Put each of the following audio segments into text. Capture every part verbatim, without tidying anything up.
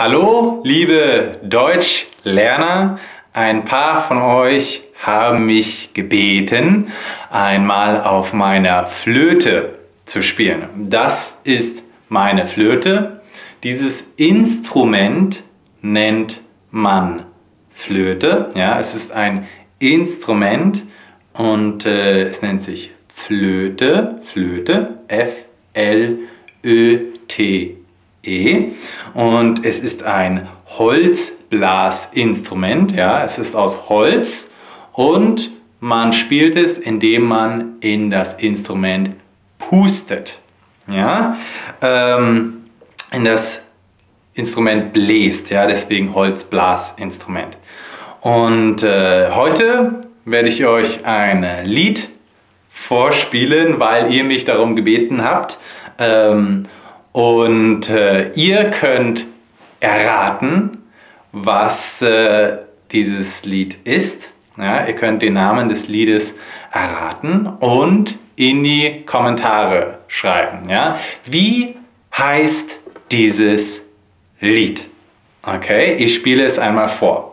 Hallo liebe Deutschlerner, ein paar von euch haben mich gebeten, einmal auf meiner Flöte zu spielen. Das ist meine Flöte. Dieses Instrument nennt man Flöte. Ja, es ist ein Instrument und äh, es nennt sich Flöte, Flöte, F L Ö T E. Und es ist ein Holzblasinstrument, ja, es ist aus Holz und man spielt es, indem man in das Instrument pustet, ja, ähm, in das Instrument bläst, ja, deswegen Holzblasinstrument. Und äh, heute werde ich euch ein Lied vorspielen, weil ihr mich darum gebeten habt, ähm, und äh, ihr könnt erraten, was äh, dieses Lied ist. Ja, ihr könnt den Namen des Liedes erraten und in die Kommentare schreiben. Ja? Wie heißt dieses Lied? Okay, ich spiele es einmal vor.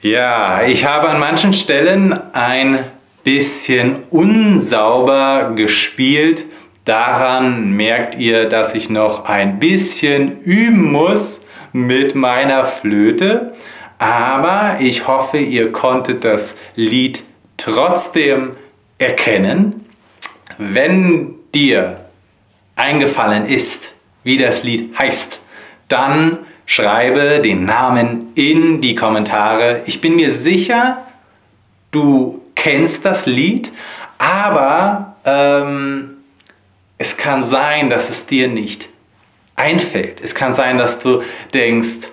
Ja, ich habe an manchen Stellen ein bisschen unsauber gespielt. Daran merkt ihr, dass ich noch ein bisschen üben muss mit meiner Flöte. Aber ich hoffe, ihr konntet das Lied trotzdem erkennen. Wenn dir eingefallen ist, wie das Lied heißt, dann schreibe den Namen in die Kommentare. Ich bin mir sicher, du kennst das Lied, aber ähm, es kann sein, dass es dir nicht einfällt. Es kann sein, dass du denkst,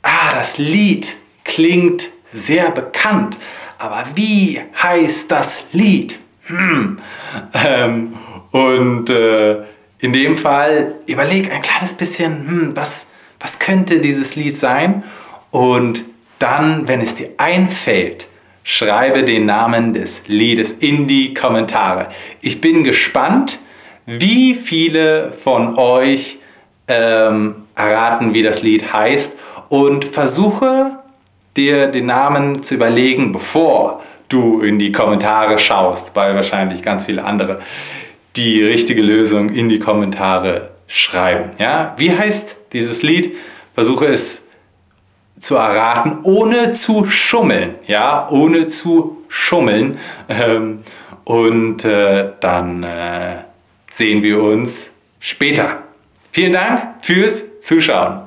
ah, das Lied klingt sehr bekannt, aber wie heißt das Lied? Hm. Ähm, und äh, in dem Fall überleg ein kleines bisschen, hm, was... Was könnte dieses Lied sein? Und dann, wenn es dir einfällt, schreibe den Namen des Liedes in die Kommentare. Ich bin gespannt, wie viele von euch ähm, erraten, wie das Lied heißt, und versuche dir den Namen zu überlegen, bevor du in die Kommentare schaust, weil wahrscheinlich ganz viele andere die richtige Lösung in die Kommentare schreiben. Ja? Wie heißt dieses Lied? Versuche es zu erraten, ohne zu schummeln. Ja? Ohne zu schummeln. Ähm, und äh, dann äh, sehen wir uns später. Vielen Dank fürs Zuschauen.